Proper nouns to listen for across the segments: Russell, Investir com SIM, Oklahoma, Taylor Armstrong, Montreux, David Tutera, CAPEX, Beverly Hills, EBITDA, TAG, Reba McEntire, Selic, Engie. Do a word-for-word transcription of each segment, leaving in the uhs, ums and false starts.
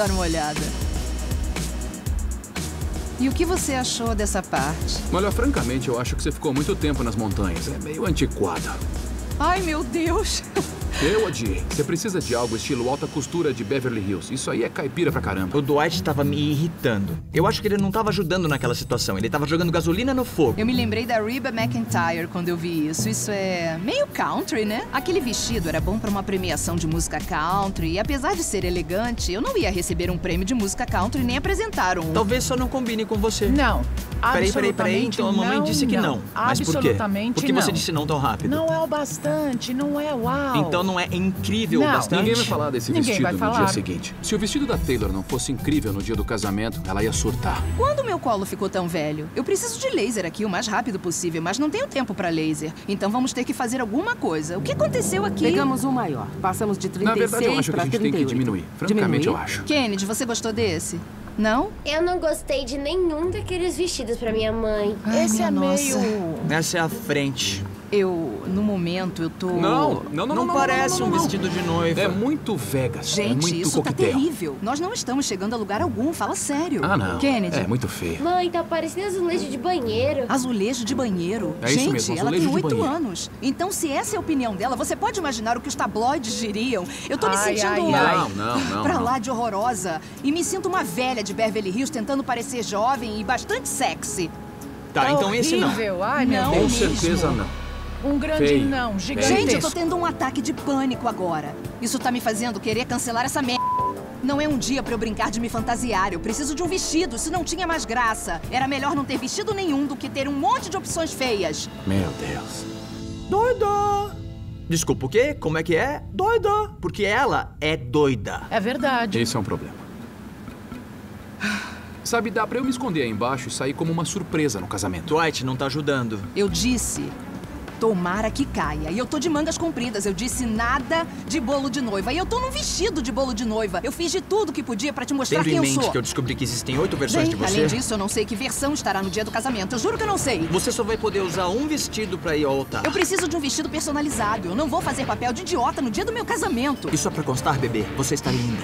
dar uma olhada. E o que você achou dessa parte? Olha, francamente, eu acho que você ficou muito tempo nas montanhas. É meio antiquada. Ai, meu Deus! Eu odiei. Você precisa de algo estilo alta costura de Beverly Hills. Isso aí é caipira pra caramba. O Dwight estava me irritando. Eu acho que ele não estava ajudando naquela situação. Ele estava jogando gasolina no fogo. Eu me lembrei da Reba McEntire quando eu vi isso. Isso é meio country, né? Aquele vestido era bom pra uma premiação de música country. E apesar de ser elegante, eu não ia receber um prêmio de música country nem apresentar um. Talvez só não combine com você. Não. Peraí, peraí, peraí. Então a mamãe não, disse que não. não. Mas por quê? Por que você disse não tão rápido? Não é o bastante, não é uau. Então não é incrível o bastante? Ninguém vai falar desse Ninguém vestido no falar. dia seguinte. Se o vestido da Taylor não fosse incrível no dia do casamento, ela ia surtar. Quando meu colo ficou tão velho? Eu preciso de laser aqui o mais rápido possível, mas não tenho tempo pra laser. Então vamos ter que fazer alguma coisa. O que aconteceu aqui? Pegamos um maior. Passamos de trinta e seis para trinta e oito. Na verdade, eu acho que a gente trinta e oito. Tem que diminuir. Francamente, diminuir? eu acho. Kennedy, você gostou desse? Não? Eu não gostei de nenhum daqueles vestidos pra minha mãe. Ai, Esse minha é nossa. meio... Essa é a frente. Eu, no momento, eu tô... Não, não, não, não, não parece não, não, não, um vestido de noiva. É muito Vegas, Gente, é muito isso coquetel. tá terrível. Nós não estamos chegando a lugar algum, fala sério. Ah, não. Kennedy. É muito feio. Mãe, tá parecendo azulejo de banheiro. Azulejo de banheiro? É Gente, isso mesmo, ela tem oito anos. Então, se essa é a opinião dela, você pode imaginar o que os tabloides diriam. Eu tô ai, me sentindo... Ai, ai. Não, não, não. Pra não. lá de horrorosa. E me sinto uma velha de Beverly Hills tentando parecer jovem e bastante sexy. Tá, tá então horrível. esse não. Ai, não Com certeza mesmo. não. Um grande Feio. não, gigantesco. Gente, eu tô tendo um ataque de pânico agora. Isso tá me fazendo querer cancelar essa merda. Não é um dia pra eu brincar de me fantasiar. Eu preciso de um vestido, se não tinha mais graça. Era melhor não ter vestido nenhum do que ter um monte de opções feias. Meu Deus. Doida! Desculpa, o quê? Como é que é? Doida! Porque ela é doida. É verdade. Esse é um problema. Sabe, dá pra eu me esconder aí embaixo e sair como uma surpresa no casamento. Dwight não tá ajudando. Eu disse... Tomara que caia. E eu tô de mangas compridas. Eu disse nada de bolo de noiva. E eu tô num vestido de bolo de noiva. Eu fiz de tudo que podia pra te mostrar quem eu sou. Tendo em mente que eu descobri que existem oito versões Bem, de você. Além disso, eu não sei que versão estará no dia do casamento. Eu juro que eu não sei. Você só vai poder usar um vestido pra ir ao altar. Eu preciso de um vestido personalizado. Eu não vou fazer papel de idiota no dia do meu casamento. E só pra constar, bebê, você está linda.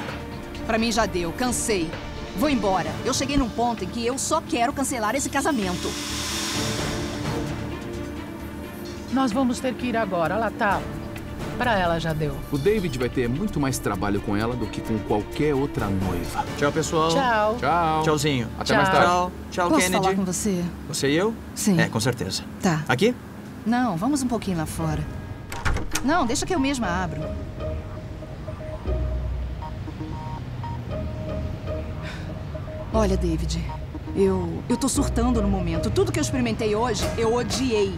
Pra mim já deu. Cansei. Vou embora. Eu cheguei num ponto em que eu só quero cancelar esse casamento. Nós vamos ter que ir agora. Ela tá... Pra ela já deu. O David vai ter muito mais trabalho com ela do que com qualquer outra noiva. Tchau, pessoal. Tchau. Tchau. Tchauzinho. Até Tchau. mais tarde. Tchau. Tchau, Posso Kennedy. falar com você? Você e eu? Sim. É, com certeza. Tá. Aqui? Não, vamos um pouquinho lá fora. Não, deixa que eu mesma abro. Olha, David, eu... Eu tô surtando no momento. Tudo que eu experimentei hoje, eu odiei.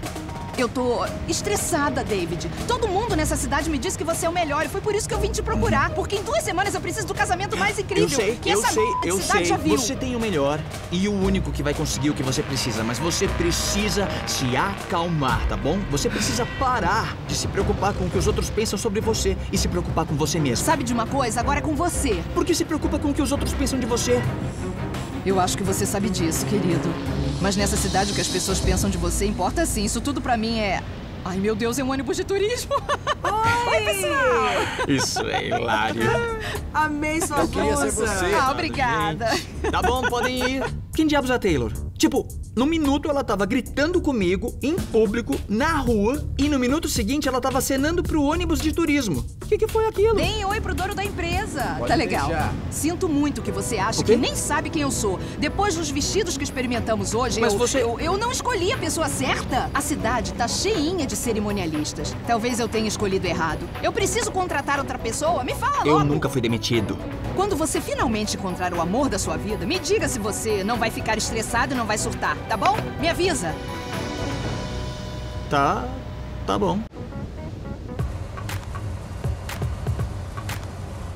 Eu tô estressada, David. Todo mundo nessa cidade me disse que você é o melhor e foi por isso que eu vim te procurar. Porque em duas semanas eu preciso do casamento mais incrível. Eu sei, que eu essa sei, eu cidade sei. Já viu. Você tem o melhor e o único que vai conseguir o que você precisa. Mas você precisa se acalmar, tá bom? Você precisa parar de se preocupar com o que os outros pensam sobre você e se preocupar com você mesmo. Sabe de uma coisa? Agora é com você. Por que se preocupa com o que os outros pensam de você? Eu acho que você sabe disso, querido. Mas nessa cidade o que as pessoas pensam de você importa sim. Isso tudo pra mim é... Ai, meu Deus, é um ônibus de turismo. Oi, Oi pessoal. Isso é hilário. Amei sua bolsa. Você, ah, obrigada. Gente. Tá bom, podem ir. Quem diabos é Taylor? Tipo, no minuto ela tava gritando comigo, em público, na rua. E no minuto seguinte ela tava acenando pro ônibus de turismo. O que, que foi aquilo? Deem oi pro dono da empresa. Pode tá legal. Deixar. Sinto muito que você acha que nem sabe quem eu sou. Depois dos vestidos que experimentamos hoje, Mas eu, você... eu, eu não escolhi a pessoa certa. A cidade tá cheinha de cerimonialistas. Talvez eu tenha escolhido errado. Eu preciso contratar outra pessoa? Me fala logo. Eu nunca fui demitido. Quando você finalmente encontrar o amor da sua vida, me diga se você não vai Vai ficar estressado e não vai surtar, tá bom? Me avisa. Tá, tá bom.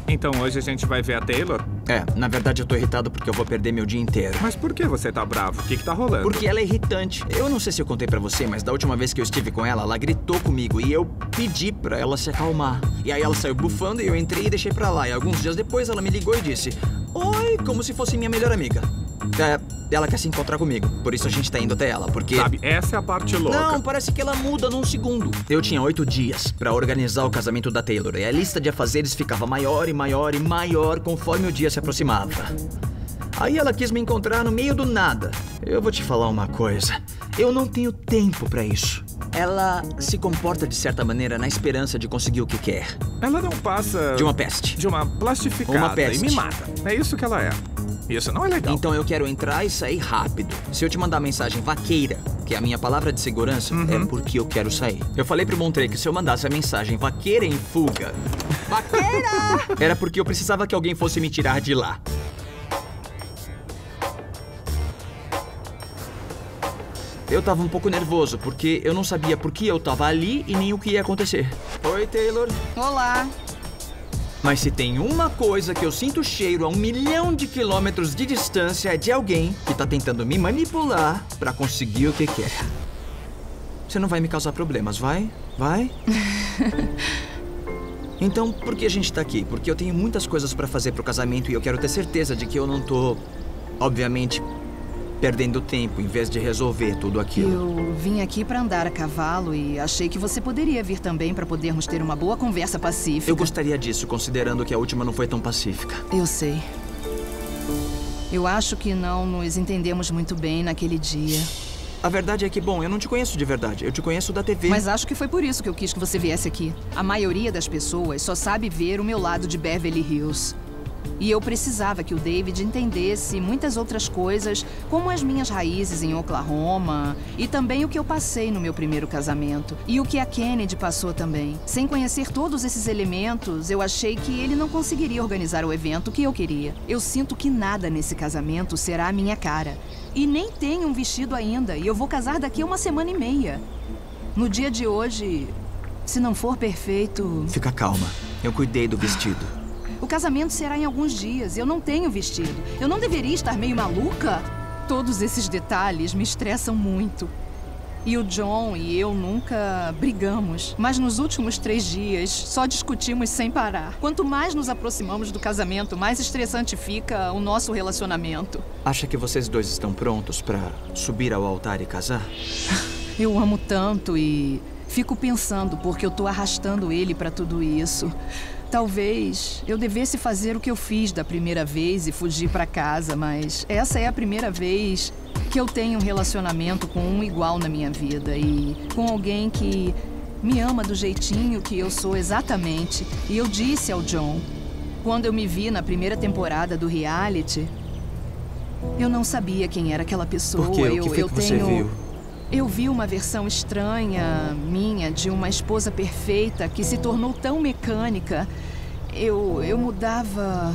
Então hoje a gente vai ver a Taylor? É, na verdade eu tô irritado porque eu vou perder meu dia inteiro. Mas por que você tá bravo? O que que tá rolando? Porque ela é irritante. Eu não sei se eu contei pra você, mas da última vez que eu estive com ela, ela gritou comigo e eu pedi pra ela se acalmar. E aí ela saiu bufando e eu entrei e deixei pra lá. E alguns dias depois ela me ligou e disse: "Oi", como se fosse minha melhor amiga. Ela quer se encontrar comigo, por isso a gente tá indo até ela, porque... Sabe, essa é a parte louca. Não, parece que ela muda num segundo. Eu tinha oito dias pra organizar o casamento da Taylor, e a lista de afazeres ficava maior e maior e maior conforme o dia se aproximava. Aí ela quis me encontrar no meio do nada. Eu vou te falar uma coisa, eu não tenho tempo pra isso. Ela se comporta de certa maneira na esperança de conseguir o que quer. Ela não passa... De uma peste. De uma plastificada. Uma peste. E me mata. É isso que ela é. Isso não é legal. Então eu quero entrar e sair rápido. Se eu te mandar mensagem vaqueira, que é a minha palavra de segurança, uhum. é porque eu quero sair. Eu falei pro Montreux que se eu mandasse a mensagem vaqueira em fuga... Vaqueira! Era porque eu precisava que alguém fosse me tirar de lá. Eu tava um pouco nervoso, porque eu não sabia por que eu tava ali e nem o que ia acontecer. Oi, Taylor. Olá. Mas se tem uma coisa que eu sinto cheiro a um milhão de quilômetros de distância é de alguém que tá tentando me manipular pra conseguir o que quer. Você não vai me causar problemas, vai? Vai? Então, por que a gente tá aqui? Porque eu tenho muitas coisas pra fazer pro casamento e eu quero ter certeza de que eu não tô, obviamente... perdendo tempo em vez de resolver tudo aquilo. Eu vim aqui pra andar a cavalo e achei que você poderia vir também pra podermos ter uma boa conversa pacífica. Eu gostaria disso, considerando que a última não foi tão pacífica. Eu sei. Eu acho que não nos entendemos muito bem naquele dia. A verdade é que, bom, eu não te conheço de verdade. Eu te conheço da T V. Mas acho que foi por isso que eu quis que você viesse aqui. A maioria das pessoas só sabe ver o meu lado de Beverly Hills. E eu precisava que o David entendesse muitas outras coisas, como as minhas raízes em Oklahoma e também o que eu passei no meu primeiro casamento e o que a Kennedy passou também. Sem conhecer todos esses elementos, eu achei que ele não conseguiria organizar o evento que eu queria. Eu sinto que nada nesse casamento será a minha cara. E nem tenho um vestido ainda, e eu vou casar daqui a uma semana e meia. No dia de hoje, se não for perfeito... Fica calma, eu cuidei do vestido. O casamento será em alguns dias. Eu não tenho vestido. Eu não deveria estar meio maluca? Todos esses detalhes me estressam muito. E o John e eu nunca brigamos. Mas nos últimos três dias, só discutimos sem parar. Quanto mais nos aproximamos do casamento, mais estressante fica o nosso relacionamento. Acha que vocês dois estão prontos para subir ao altar e casar? Eu amo tanto e fico pensando porque eu tô arrastando ele para tudo isso. Talvez eu devesse fazer o que eu fiz da primeira vez e fugir pra casa, mas essa é a primeira vez que eu tenho um relacionamento com um igual na minha vida e com alguém que me ama do jeitinho que eu sou exatamente. E eu disse ao John, quando eu me vi na primeira temporada do reality, eu não sabia quem era aquela pessoa. Por quê? O que foi que você viu? Eu vi uma versão estranha minha de uma esposa perfeita que se tornou tão mecânica. Eu, eu mudava...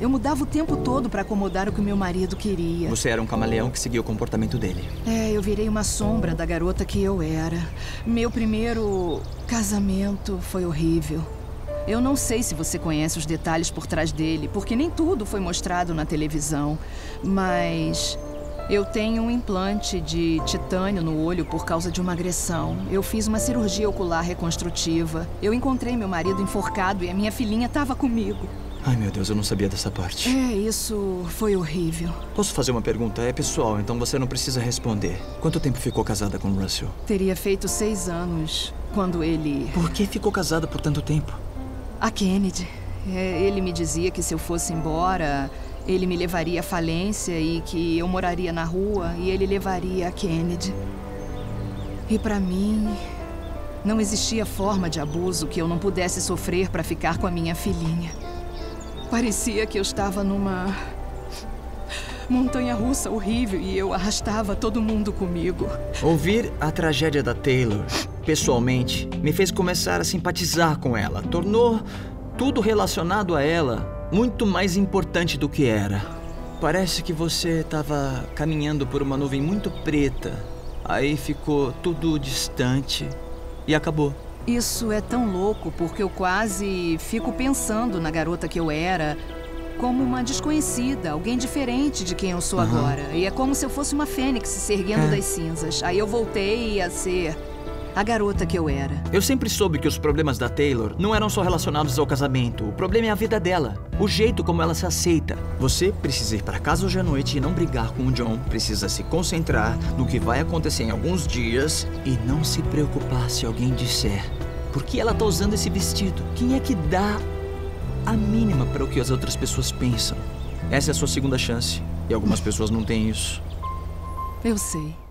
Eu mudava o tempo todo para acomodar o que meu marido queria. Você era um camaleão que seguia o comportamento dele. É, eu virei uma sombra da garota que eu era. Meu primeiro casamento foi horrível. Eu não sei se você conhece os detalhes por trás dele, porque nem tudo foi mostrado na televisão, mas... Eu tenho um implante de titânio no olho por causa de uma agressão. Eu fiz uma cirurgia ocular reconstrutiva. Eu encontrei meu marido enforcado e a minha filhinha estava comigo. Ai, meu Deus, eu não sabia dessa parte. É, isso foi horrível. Posso fazer uma pergunta? É pessoal, então você não precisa responder. Quanto tempo ficou casada com o Russell? Teria feito seis anos quando ele... Por que ficou casada por tanto tempo? A Kennedy. É, ele me dizia que se eu fosse embora... Ele me levaria à falência e que eu moraria na rua e ele levaria a Kennedy. E pra mim, não existia forma de abuso que eu não pudesse sofrer pra ficar com a minha filhinha. Parecia que eu estava numa montanha-russa horrível e eu arrastava todo mundo comigo. Ouvir a tragédia da Taylor, pessoalmente, me fez começar a simpatizar com ela. Tornou tudo relacionado a ela... muito mais importante do que era. Parece que você estava caminhando por uma nuvem muito preta. Aí ficou tudo distante e acabou. Isso é tão louco porque eu quase fico pensando na garota que eu era como uma desconhecida, alguém diferente de quem eu sou uhum. agora. E é como se eu fosse uma fênix se erguendo é. das cinzas. Aí eu voltei a ser a garota que eu era. Eu sempre soube que os problemas da Taylor não eram só relacionados ao casamento. O problema é a vida dela, o jeito como ela se aceita. Você precisa ir para casa hoje à noite e não brigar com o John. Precisa se concentrar no que vai acontecer em alguns dias e não se preocupar se alguém disser: por que ela tá usando esse vestido? Quem é que dá a mínima para o que as outras pessoas pensam? Essa é a sua segunda chance. E algumas pessoas não têm isso. Eu sei.